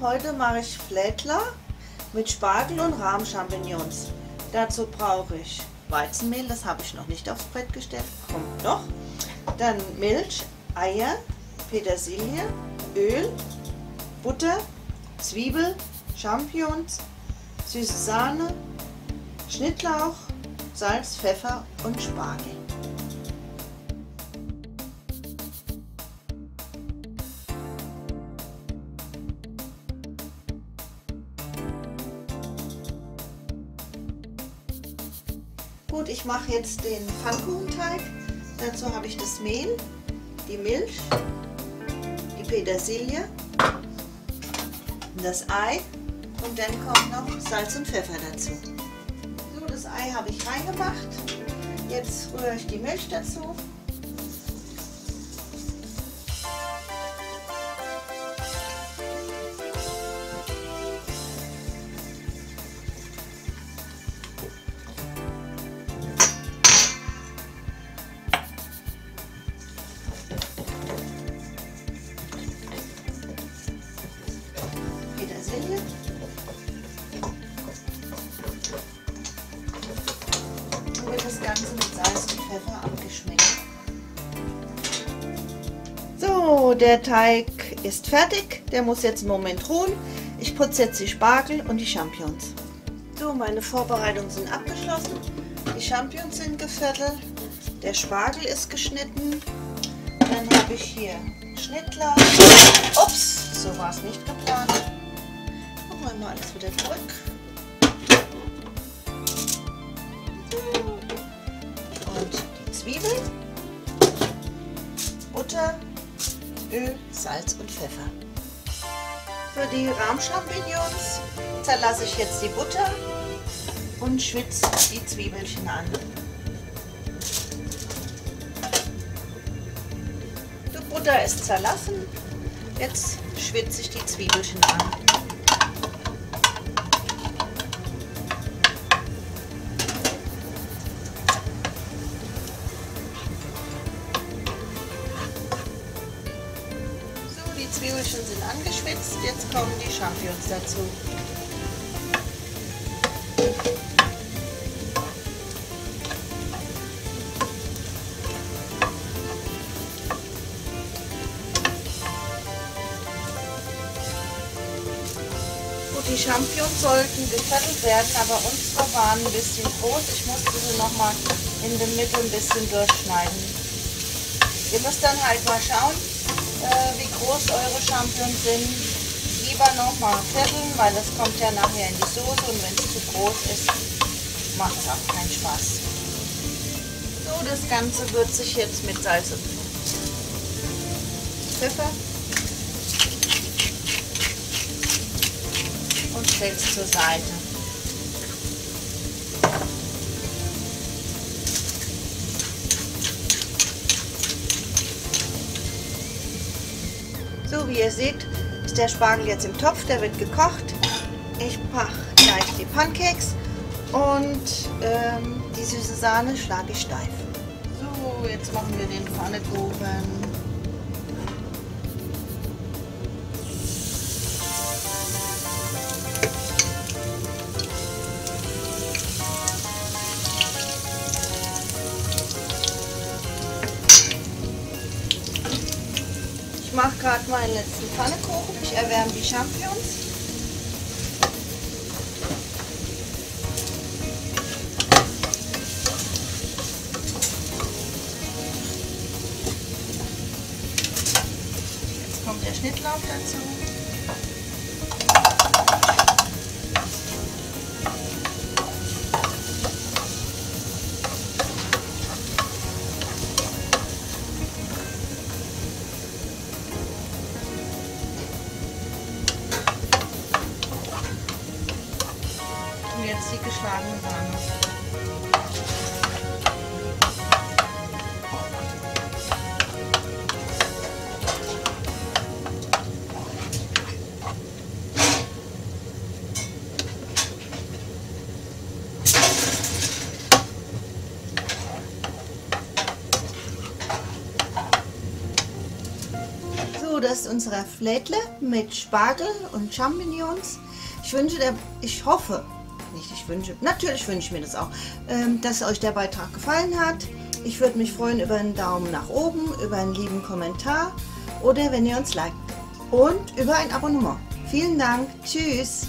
heute mache ich Flädler mit Spargel und Rahmchampignons. Dazu brauche ich Weizenmehl, das habe ich noch nicht aufs Brett gestellt, kommt noch. Dann Milch, Eier, Petersilie, Öl, Butter, Zwiebel, Champignons, süße Sahne, Schnittlauch, Salz, Pfeffer und Spargel. Gut, ich mache jetzt den Pfannkuchenteig. Dazu habe ich das Mehl, die Milch, die Petersilie, das Ei und dann kommt noch Salz und Pfeffer dazu. So, das Ei habe ich reingemacht. Jetzt rühre ich die Milch dazu. Und wird das Ganze mit Salz und Pfeffer abgeschmeckt. So, der Teig ist fertig. Der muss jetzt einen Moment ruhen. Ich putze jetzt die Spargel und die Champignons. So, meine Vorbereitungen sind abgeschlossen. Die Champignons sind geviertelt. Der Spargel ist geschnitten. Dann habe ich hier Schnittlauch. Ups, so war es nicht geplant. Machen wir alles wieder zurück. Und die Zwiebel, Butter, Öl, Salz und Pfeffer. Für die Rahmchampignons zerlasse ich jetzt die Butter und schwitze die Zwiebelchen an. Die Butter ist zerlassen, jetzt schwitze ich die Zwiebelchen an. Die Zwiebelchen sind angeschwitzt, jetzt kommen die Champignons dazu. Gut, die Champignons sollten geviertelt werden, aber unsere waren ein bisschen groß. Ich musste sie nochmal in der Mitte ein bisschen durchschneiden. Ihr müsst dann halt mal schauen, wie groß eure Champignons sind. Lieber nochmal vierteln, weil das kommt ja nachher in die Soße und wenn es zu groß ist, macht es auch keinen Spaß. So, das Ganze würze ich jetzt mit Salz und Pfeffer und stelle es zur Seite. So, wie ihr seht, ist der Spargel jetzt im Topf, der wird gekocht. Ich mache gleich die Pancakes und die süße Sahne schlage ich steif. So, jetzt machen wir den Pfannkuchen. Ich mache gerade meinen letzten Pfannkuchen. Ich erwärme die Champignons. Jetzt kommt der Schnittlauch dazu. Jetzt die geschlagene Sahne. So, das ist unserer Flädle mit Spargel und Champignons. Natürlich wünsche ich mir das auch, dass euch der Beitrag gefallen hat. Ich würde mich freuen über einen Daumen nach oben, über einen lieben Kommentar oder wenn ihr uns liked und über ein Abonnement. Vielen Dank. Tschüss.